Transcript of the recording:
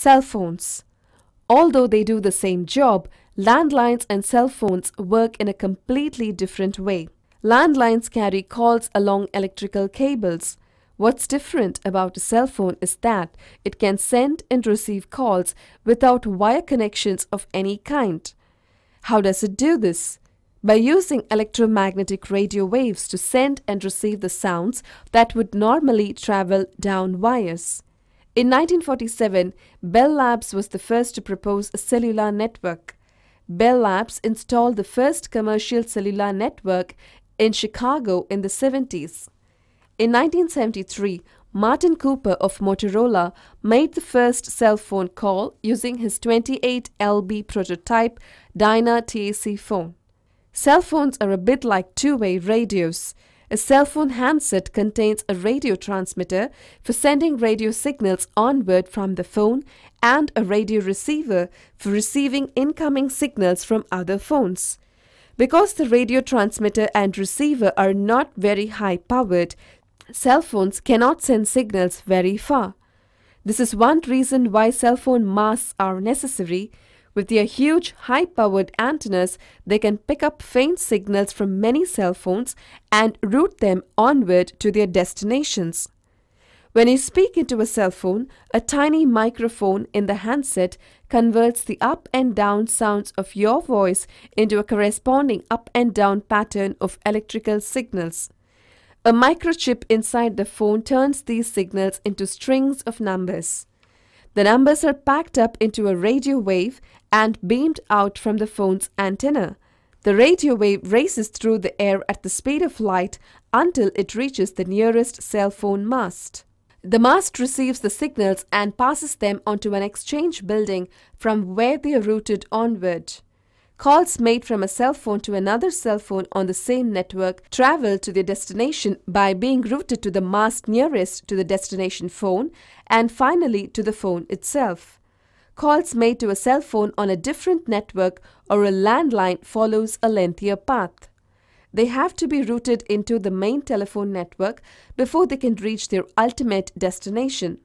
Cell phones. Although they do the same job, landlines and cell phones work in a completely different way. Landlines carry calls along electrical cables. What's different about a cell phone is that it can send and receive calls without wire connections of any kind. How does it do this? By using electromagnetic radio waves to send and receive the sounds that would normally travel down wires. In 1947, Bell Labs was the first to propose a cellular network. Bell Labs installed the first commercial cellular network in Chicago in the 70s. In 1973, Martin Cooper of Motorola made the first cell phone call using his 28LB prototype DynaTAC phone. Cell phones are a bit like two-way radios. A cell phone handset contains a radio transmitter for sending radio signals onward from the phone and a radio receiver for receiving incoming signals from other phones. Because the radio transmitter and receiver are not very high-powered, cell phones cannot send signals very far. This is one reason why cell phone masts are necessary. With their huge, high-powered antennas, they can pick up faint signals from many cell phones and route them onward to their destinations. When you speak into a cell phone, a tiny microphone in the handset converts the up and down sounds of your voice into a corresponding up and down pattern of electrical signals. A microchip inside the phone turns these signals into strings of numbers. The numbers are packed up into a radio wave and beamed out from the phone's antenna. The radio wave races through the air at the speed of light until it reaches the nearest cell phone mast. The mast receives the signals and passes them onto an exchange building from where they are routed onward. Calls made from a cell phone to another cell phone on the same network travel to their destination by being routed to the mast nearest to the destination phone and finally to the phone itself. Calls made to a cell phone on a different network or a landline follows a lengthier path. They have to be routed into the main telephone network before they can reach their ultimate destination.